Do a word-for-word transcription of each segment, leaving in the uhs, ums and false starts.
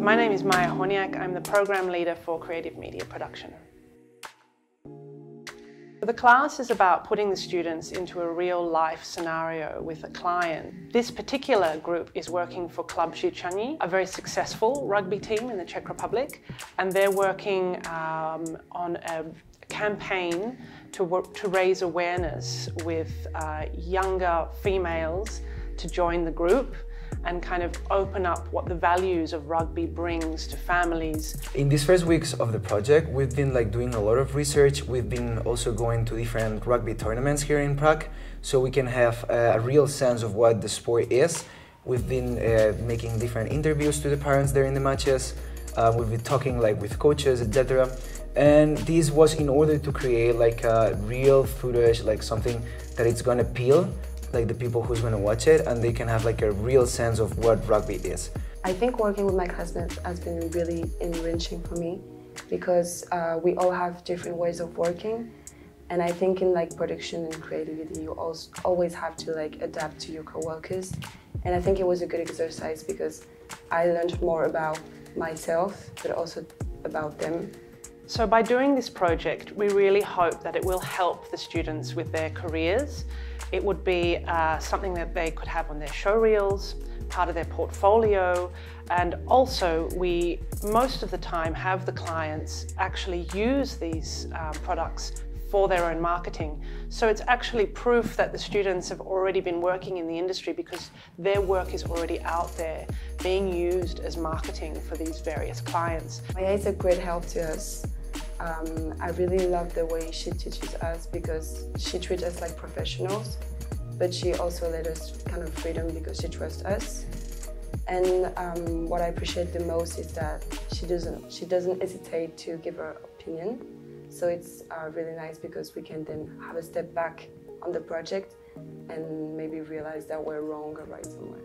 My name is Maya Horniak. I'm the program leader for creative media production. The class is about putting the students into a real-life scenario with a client. This particular group is working for Club Říčany, a very successful rugby team in the Czech Republic, and they're working um, on a campaign to, work, to raise awareness with uh, younger females to join the group and kind of open up what the values of rugby brings to families. In these first weeks of the project, we've been like doing a lot of research. We've been also going to different rugby tournaments here in Prague, so we can have a real sense of what the sport is. We've been uh, making different interviews to the parents during the matches. Uh, we've been talking like with coaches, et cetera. And this was in order to create like a real footage, like something that it's gonna appeal like the people who's going to watch it, and they can have like a real sense of what rugby is. I think working with my classmates has been really enriching for me, because uh, we all have different ways of working, and I think in like production and creativity you also always have to like adapt to your co-workers, and I think it was a good exercise because I learned more about myself but also about them. So by doing this project, we really hope that it will help the students with their careers. It would be uh, something that they could have on their showreels, part of their portfolio, and also we, most of the time, have the clients actually use these uh, products for their own marketing. So it's actually proof that the students have already been working in the industry, because their work is already out there being used as marketing for these various clients. Maya is a great help to us. Um, I really love the way she teaches us, because she treats us like professionals, but she also let us kind of freedom because she trusts us. And um, what I appreciate the most is that she doesn't, she doesn't hesitate to give her opinion. So it's uh, really nice because we can then have a step back on the project and maybe realize that we're wrong or right somewhere.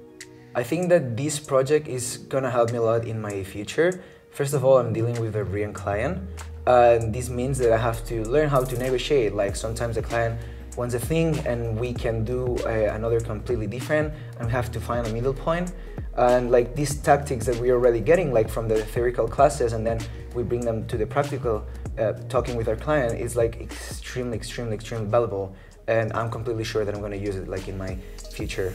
I think that this project is gonna help me a lot in my future. First of all, I'm dealing with a real client. And this means that I have to learn how to negotiate. Like sometimes a client wants a thing and we can do a, another completely different, and we have to find a middle point. And like these tactics that we're already getting like from the theoretical classes, and then we bring them to the practical, uh, talking with our client, is like extremely, extremely, extremely valuable. And I'm completely sure that I'm gonna use it like in my future.